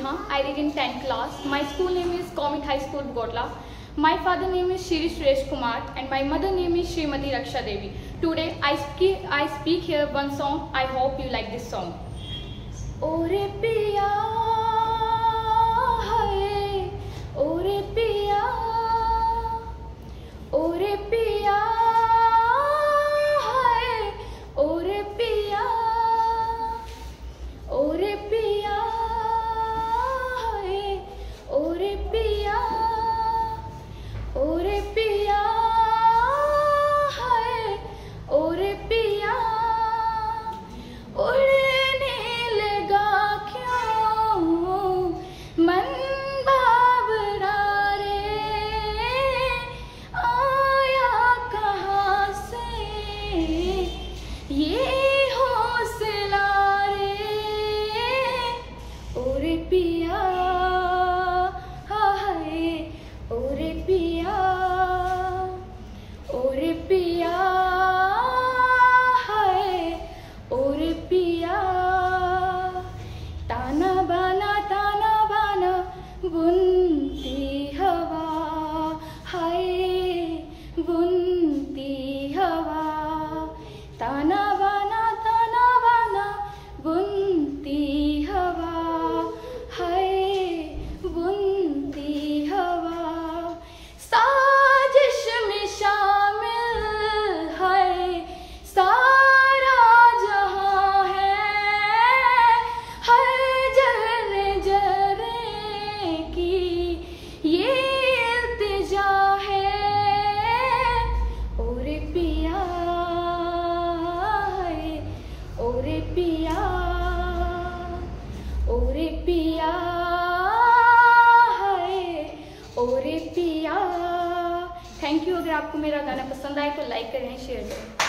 Neha. I read in 10th class. My school name is Gomti High School, Gotla. My father name is Shirish Resh Kumar and my mother name is Shrimati Raksha Devi. Today I speak here one song. I hope you like this song. Ore piya hai, ore piya, ore piya hai, ore piya, ore piya hai, ore piya, ore piya hai, ore piya, ore ओरे पिया। Thank you. अगर आपको मेरा गाना पसंद आए तो like करें, शेयर करें।